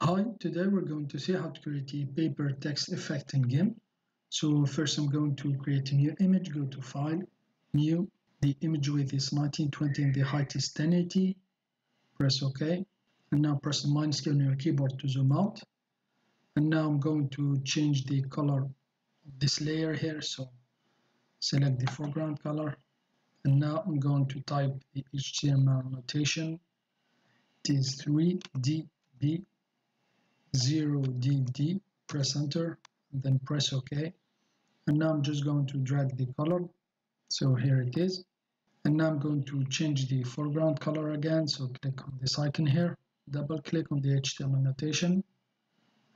Hi, today we're going to see how to create a paper text effect in GIMP. So first I'm going to create a new image, go to File, New. The image width is 1920 and the height is 1080. Press OK. And now press the minus key on your keyboard to zoom out. And now I'm going to change the color of this layer here. So select the foreground color. And now I'm going to type the HTML notation. It is 3DB. 0DD, press enter, and then press OK. And now I'm just going to drag the color, so here it is. And now I'm going to change the foreground color again, so click on this icon here, double click on the HTML notation,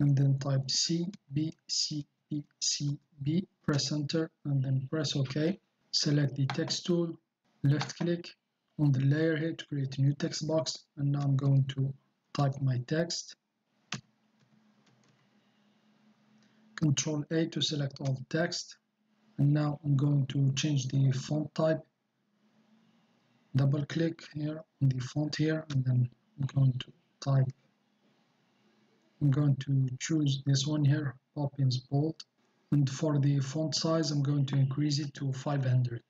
and then type CBCBCB, press enter, and then press OK. Select the text tool, left click on the layer here to create a new text box, and now I'm going to type my text. Control A to select all the text, and now I'm going to change the font type. Double click here on the font here, and then I'm going to choose this one here, Poppins Bold. And for the font size, I'm going to increase it to 500.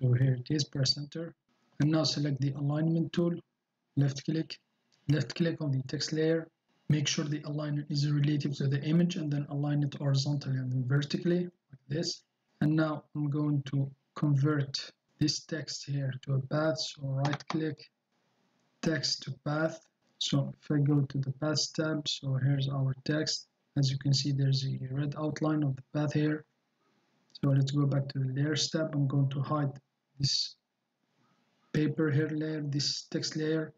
So here it is, press enter. And now select the alignment tool, left click on the text layer. Make sure the alignment is relative to the image and then align it horizontally and then vertically, like this. And now I'm going to convert this text here to a path, so right click, text to path. So if I go to the path tab, so here's our text. As you can see, there's a red outline of the path here. So let's go back to the layers tab. I'm going to hide this paper here layer, this text layer.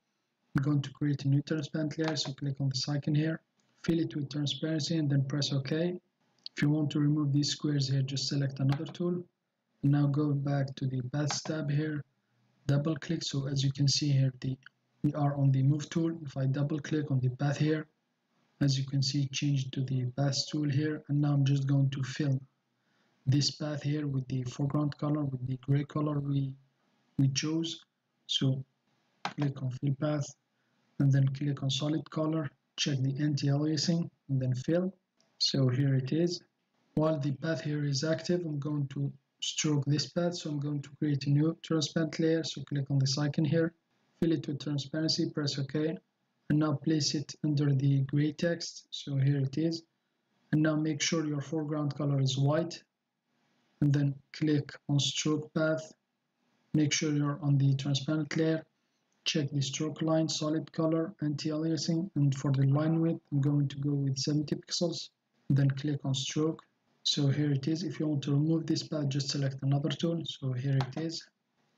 I'm going to create a new transparent layer, so click on this icon here, fill it with transparency, and then press OK. If you want to remove these squares here, just select another tool. And now go back to the paths tab here, double click. So as you can see here, we are on the move tool. If I double click on the path here, as you can see, it changed to the paths tool here. And now I'm just going to fill this path here with the foreground color, with the gray color we chose. So click on fill path, and then click on solid color, check the anti-aliasing, and then fill. So here it is. While the path here is active, I'm going to stroke this path, so I'm going to create a new transparent layer, so click on this icon here, fill it with transparency, press OK, and now place it under the gray text, so here it is. And now make sure your foreground color is white, and then click on stroke path, make sure you're on the transparent layer, check the stroke line, solid color, anti-aliasing, and for the line width, I'm going to go with 70 pixels, then click on stroke. So here it is. If you want to remove this path, just select another tool. So here it is.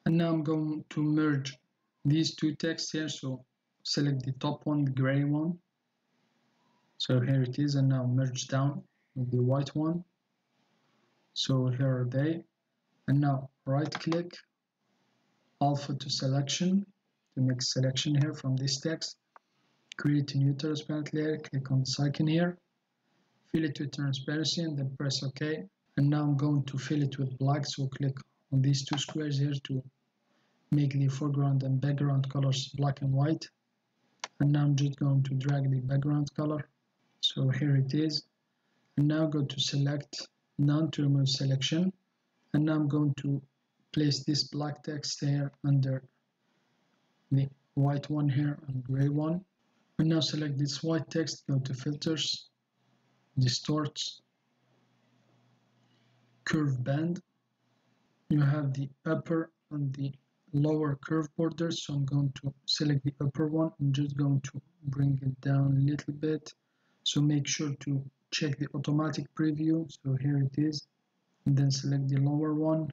And now I'm going to merge these two texts here. So select the top one, the gray one. So here it is. And now merge down with the white one. So here are they. And now right click, alpha to selection. To make selection here from this text, create a new transparent layer, click on this icon here, fill it with transparency, and then press OK. And now I'm going to fill it with black, so click on these two squares here to make the foreground and background colors black and white. And now I'm just going to drag the background color, so here it is. And now go to select, none to remove selection. And now I'm going to place this black text here under the white one here and gray one. And now select this white text, go to filters, distorts, curve band. You have the upper and the lower curve borders, so I'm going to select the upper one. I'm just going to bring it down a little bit, so make sure to check the automatic preview, so here it is. And then select the lower one,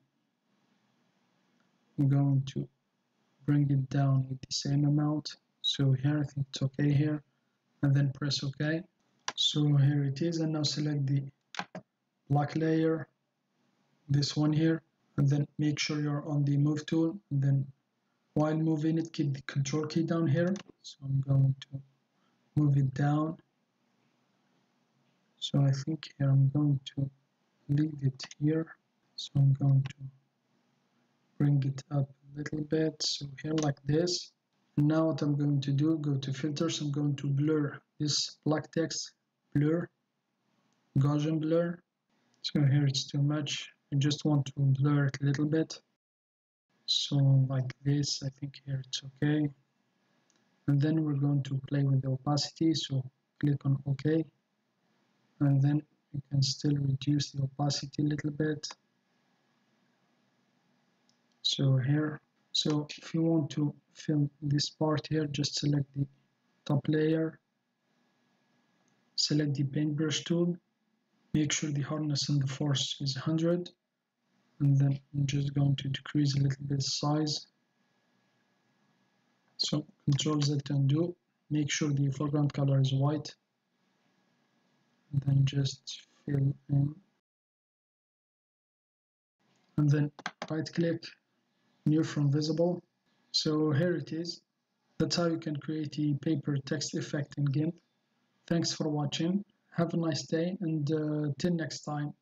I'm going to bring it down with the same amount, so here I think it's okay here, and then press OK. So here it is. And now select the black layer, this one here, and then make sure you're on the move tool, and then while moving it, keep the control key down here, so I'm going to move it down. So I think here I'm going to leave it here, so I'm going to bring it up little bit, so here like this. Now what I'm going to do, go to filters, I'm going to blur this black text, blur, Gaussian blur. So here it's too much, I just want to blur it a little bit. So like this, I think here it's okay. And then we're going to play with the opacity, so click on OK. And then you can still reduce the opacity a little bit. So here, so if you want to fill this part here, just select the top layer, select the paintbrush tool, make sure the hardness and the force is 100, and then I'm just going to decrease a little bit size. So Control Z to undo, make sure the foreground color is white, and then just fill in, and then right click, new from visible. So here it is. That's how you can create a paper text effect in GIMP. Thanks for watching, have a nice day, and till next time.